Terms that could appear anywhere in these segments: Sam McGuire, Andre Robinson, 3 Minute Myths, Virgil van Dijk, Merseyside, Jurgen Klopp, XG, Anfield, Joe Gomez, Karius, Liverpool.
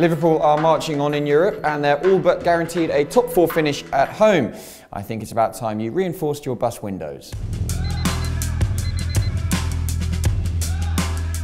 Liverpool are marching on in Europe and they're all but guaranteed a top four finish at home. I think it's about time you reinforced your bus windows.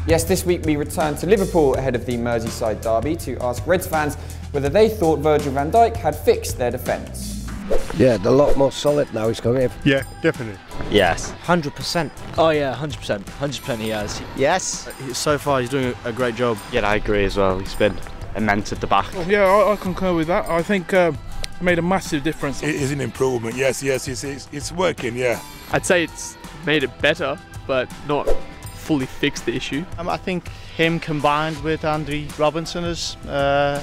Yes, this week we return to Liverpool ahead of the Merseyside derby to ask Reds fans whether they thought Virgil van Dijk had fixed their defence. Yeah, they're a lot more solid now he's coming in. Yeah, definitely. Yes. 100%. Oh yeah, 100%. 100% he has. Yes. So far he's doing a great job. Yeah, I agree as well. He's been immense at the back. Yeah, I concur with that. I think it made a massive difference. It is an improvement. Yes, yes, it's working, yeah. I'd say it's made it better, but not fully fixed the issue. I think him combined with Andre Robinson has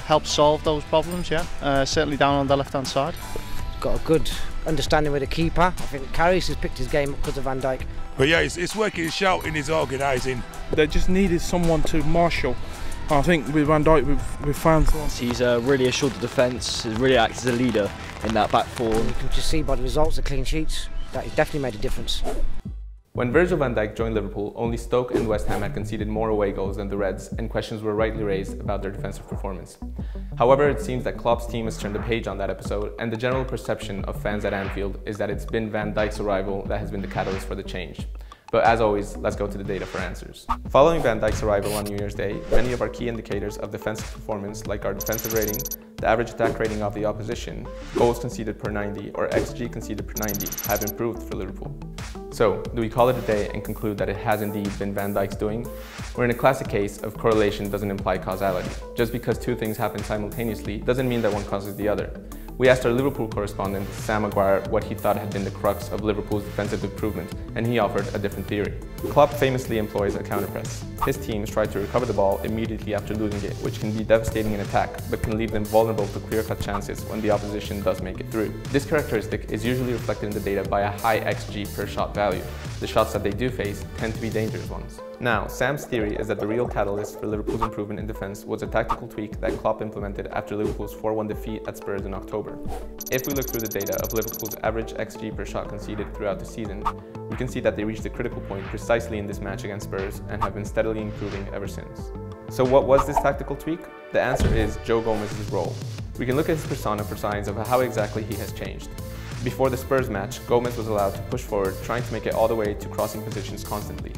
helped solve those problems, yeah. Certainly down on the left-hand side. Got a good understanding with the keeper. I think Karius has picked his game up because of Van Dijk. But yeah, it's working, his shouting, his organising. They just needed someone to marshal. I think with Van Dijk, we've found someone. He's really assured the defence, he's really acted as a leader in that back four. You can just see by the results, the clean sheets, that he's definitely made a difference. When Virgil van Dijk joined Liverpool, only Stoke and West Ham had conceded more away goals than the Reds, and questions were rightly raised about their defensive performance. However, it seems that Klopp's team has turned the page on that episode, and the general perception of fans at Anfield is that it's been Van Dijk's arrival that has been the catalyst for the change. But as always, let's go to the data for answers. Following Van Dijk's arrival on New Year's Day, many of our key indicators of defensive performance, like our defensive rating, the average attack rating of the opposition, goals conceded per 90 or XG conceded per 90, have improved for Liverpool. So, do we call it a day and conclude that it has indeed been Van Dijk's doing? We're in a classic case of correlation doesn't imply causality. Just because two things happen simultaneously doesn't mean that one causes the other. We asked our Liverpool correspondent, Sam McGuire, what he thought had been the crux of Liverpool's defensive improvement, and he offered a different theory. Klopp famously employs a counter-press. His teams try to recover the ball immediately after losing it, which can be devastating in attack, but can leave them vulnerable to clear-cut chances when the opposition does make it through. This characteristic is usually reflected in the data by a high XG per shot value. The shots that they do face tend to be dangerous ones. Now, Sam's theory is that the real catalyst for Liverpool's improvement in defence was a tactical tweak that Klopp implemented after Liverpool's 4-1 defeat at Spurs in October. If we look through the data of Liverpool's average XG per shot conceded throughout the season, we can see that they reached a critical point precisely in this match against Spurs and have been steadily improving ever since. So what was this tactical tweak? The answer is Joe Gomez's role. We can look at his persona for signs of how exactly he has changed. Before the Spurs match, Gomez was allowed to push forward, trying to make it all the way to crossing positions constantly.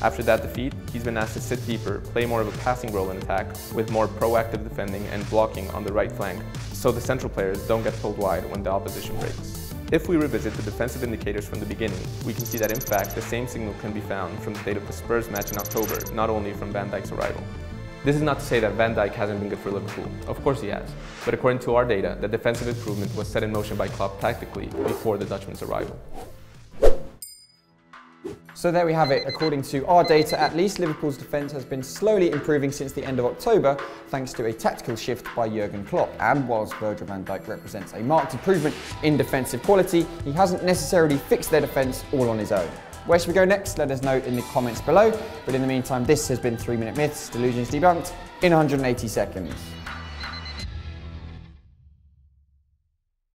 After that defeat, he's been asked to sit deeper, play more of a passing role in attack, with more proactive defending and blocking on the right flank, so the central players don't get pulled wide when the opposition breaks. If we revisit the defensive indicators from the beginning, we can see that in fact the same signal can be found from the date of the Spurs match in October, not only from Van Dijk's arrival. This is not to say that Van Dijk hasn't been good for Liverpool, of course he has, but according to our data, the defensive improvement was set in motion by Klopp tactically before the Dutchman's arrival. So there we have it. According to our data, at least, Liverpool's defence has been slowly improving since the end of October, thanks to a tactical shift by Jurgen Klopp. And whilst Virgil van Dijk represents a marked improvement in defensive quality, he hasn't necessarily fixed their defence all on his own. Where should we go next? Let us know in the comments below. But in the meantime, this has been 3 Minute Myths, Delusions Debunked in 180 seconds.